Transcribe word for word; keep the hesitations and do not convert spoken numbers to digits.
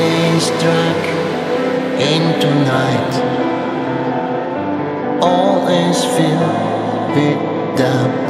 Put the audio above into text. day struck into night, all is filled with doubt.